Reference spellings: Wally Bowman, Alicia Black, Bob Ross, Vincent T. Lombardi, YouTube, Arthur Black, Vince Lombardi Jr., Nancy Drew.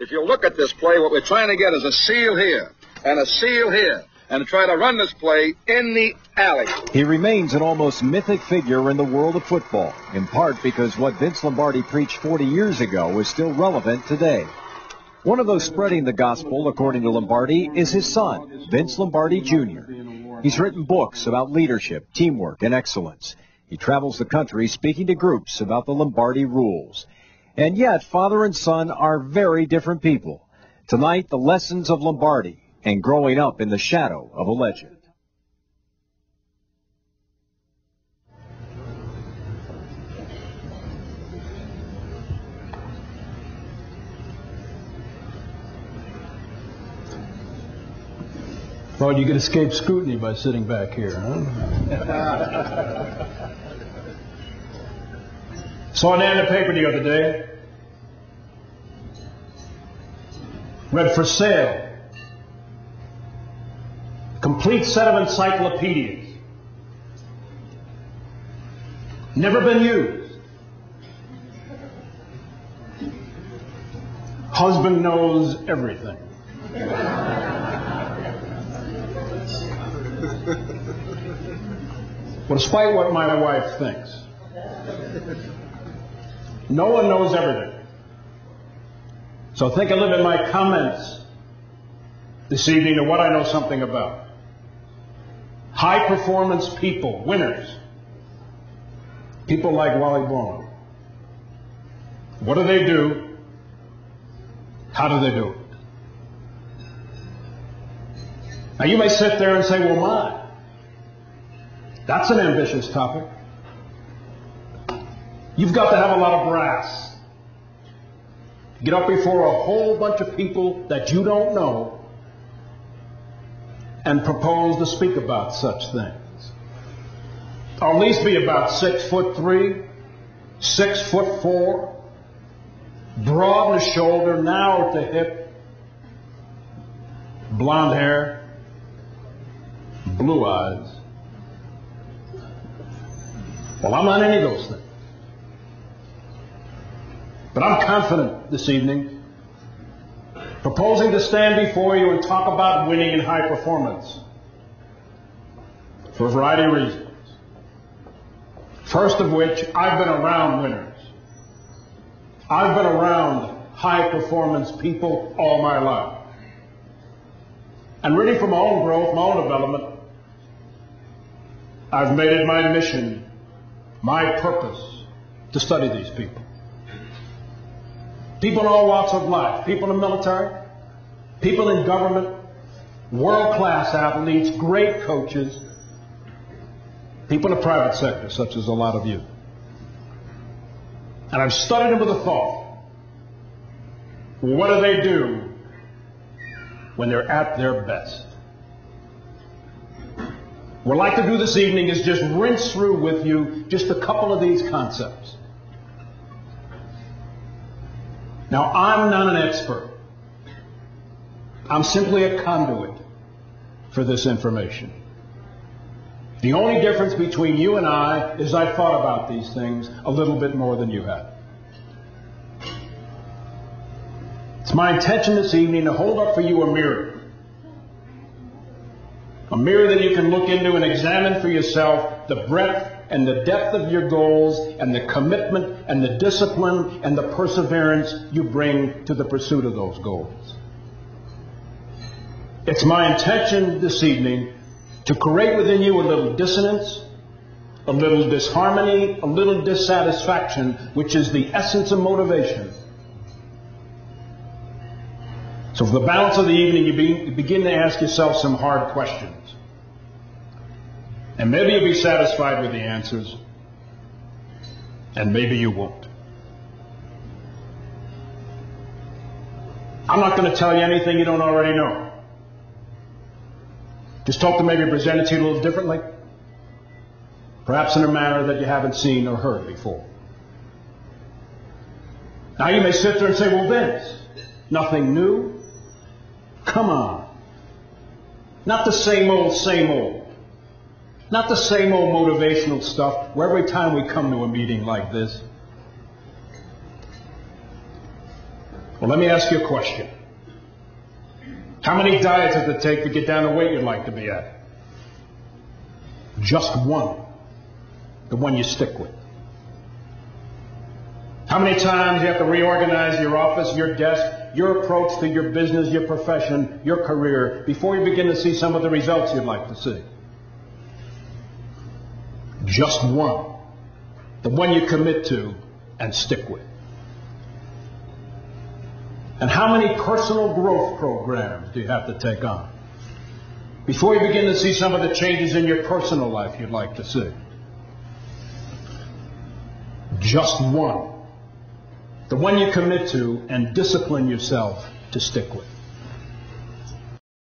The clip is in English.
If you look at this play, what we're trying to get is a seal here and a seal here, and try to run this play in the alley. He remains an almost mythic figure in the world of football, in part because what Vince Lombardi preached 40 years ago is still relevant today. One of those spreading the gospel, according to Lombardi, is his son, Vince Lombardi Jr. He's written books about leadership, teamwork, and excellence. He travels the country speaking to groups about the Lombardi rules. And yet, father and son are very different people. Tonight, the lessons of Lombardi and growing up in the shadow of a legend. Thought you could escape scrutiny by sitting back here, huh? Saw an ad in the paper the other day. Read for sale. Complete set of encyclopedias. Never been used. Husband knows everything. Well, despite what my wife thinks, no one knows everything. So I think I limit my comments this evening to what I know something about. High-performance people, winners. People like Wally Bowman. What do they do? How do they do it? Now, you may sit there and say, well, my, that's an ambitious topic. You've got to have a lot of brass. Get up before a whole bunch of people that you don't know and propose to speak about such things. Or at least be about 6'3", 6'4", broad in the shoulder, narrow at the hip, blonde hair, blue eyes. Well, I'm not any of those things. But I'm confident this evening proposing to stand before you and talk about winning in high performance for a variety of reasons. First of which, I've been around winners. I've been around high performance people all my life. And really for my own growth, my own development, I've made it my mission, my purpose to study these people. People in all walks of life, people in the military, people in government, world-class athletes, great coaches, people in the private sector, such as a lot of you. And I've studied them with a thought. What do they do when they're at their best? What I'd like to do this evening is just rinse through with you just a couple of these concepts. Now, I'm not an expert. I'm simply a conduit for this information. The only difference between you and I is I thought about these things a little bit more than you have. It's my intention this evening to hold up for you a mirror. A mirror that you can look into and examine for yourself the breadth and the depth of your goals, and the commitment, and the discipline, and the perseverance you bring to the pursuit of those goals. It's my intention this evening to create within you a little dissonance, a little disharmony, a little dissatisfaction, which is the essence of motivation. So for the balance of the evening, you begin to ask yourself some hard questions. And maybe you'll be satisfied with the answers, and maybe you won't. I'm not going to tell you anything you don't already know. Just hope to maybe present it to you a little differently, perhaps in a manner that you haven't seen or heard before. Now you may sit there and say, well, Vince, nothing new? Come on. Not the same old, same old. Not the same old motivational stuff where every time we come to a meeting like this. Well, let me ask you a question. How many diets does it take to get down to weight you'd like to be at? Just one. The one you stick with. How many times you have to reorganize your office, your desk, your approach to your business, your profession, your career, before you begin to see some of the results you'd like to see? Just one. The one you commit to and stick with. And how many personal growth programs do you have to take on before you begin to see some of the changes in your personal life you'd like to see? Just one. The one you commit to and discipline yourself to stick with.